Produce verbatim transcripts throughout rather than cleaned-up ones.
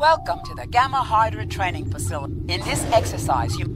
Welcome to the Gamma Hydra Training Facility. In this exercise, you...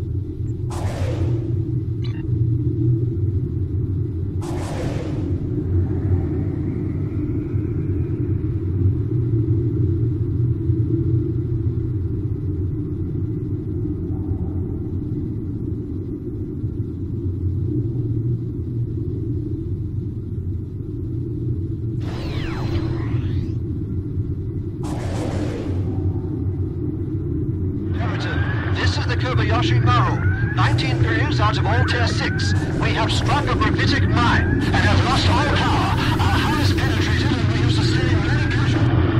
Kobayashi Maru, nineteen crews out of all tier six. We have struck a Bravitic mine and have lost all power. Our hull is penetrated and we have sustained many casualties.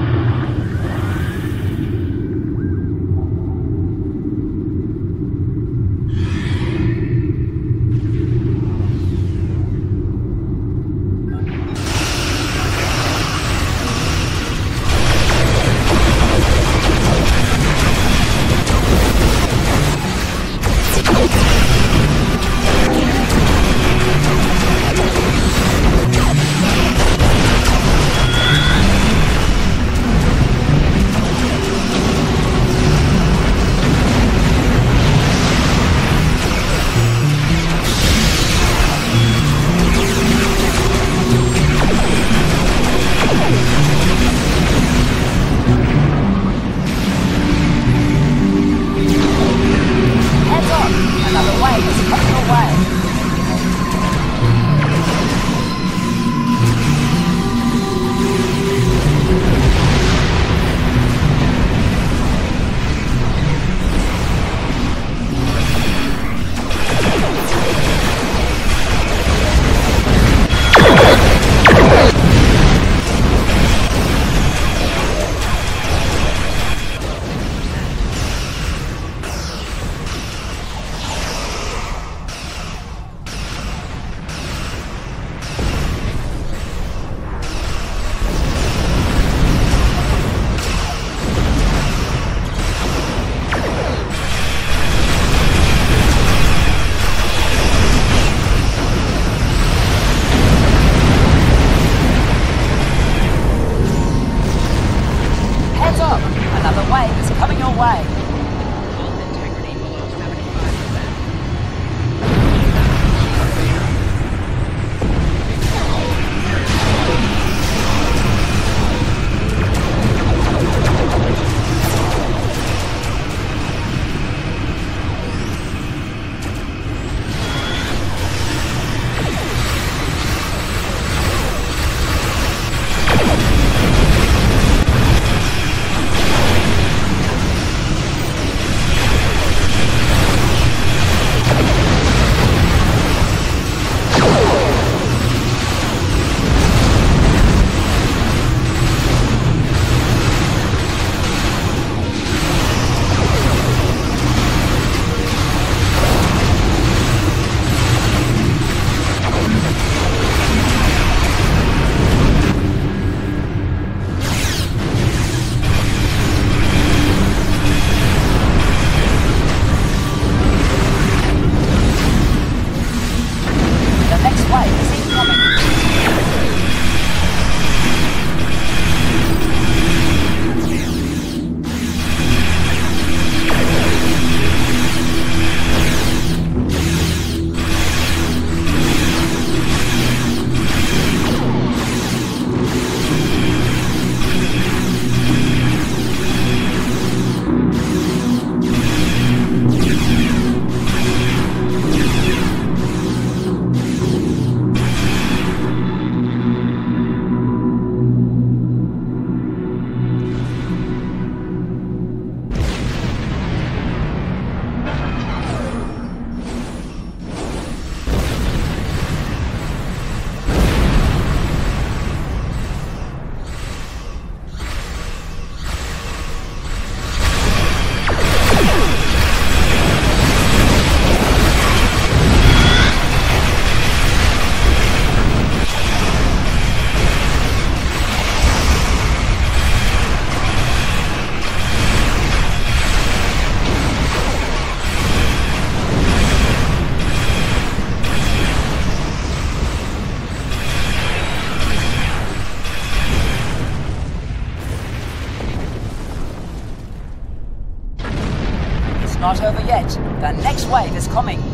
not over yet. The next wave is coming. The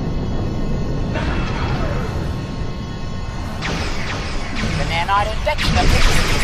nanite infection appears to be